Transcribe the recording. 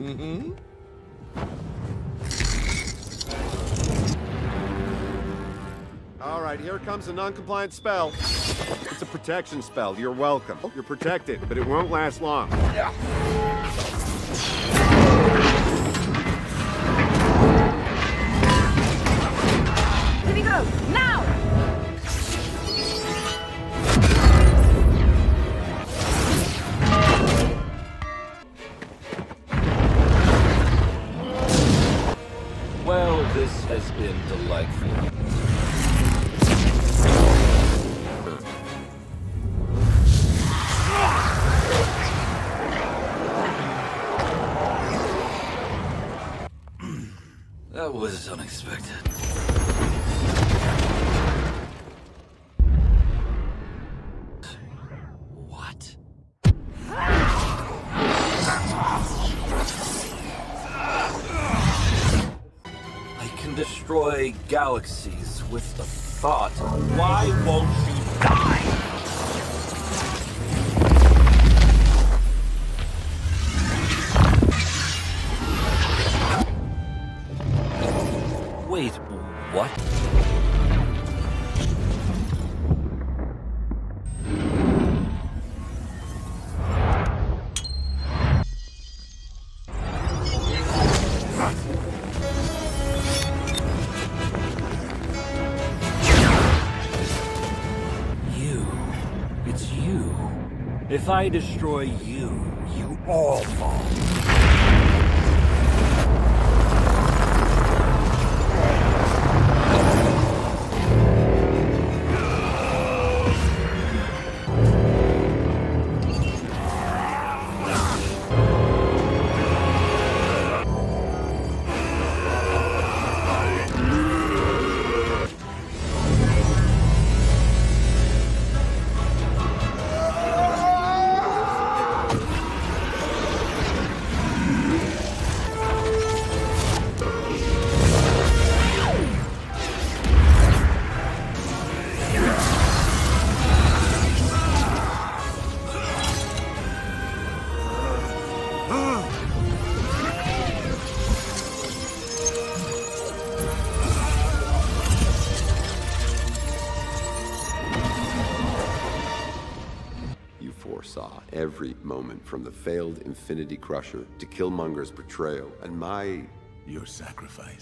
Mm-hmm. All right, here comes a non-compliant spell. It's a protection spell. You're welcome. You're protected, but it won't last long. Yeah. Here we go, now! Well, this has been delightful. That was unexpected. What? I can destroy galaxies with a thought. Why won't you die? Wait, what? You. It's you. If I destroy you, you all fall. Foresaw every moment from the failed Infinity Crusher to Killmonger's betrayal and your sacrifice.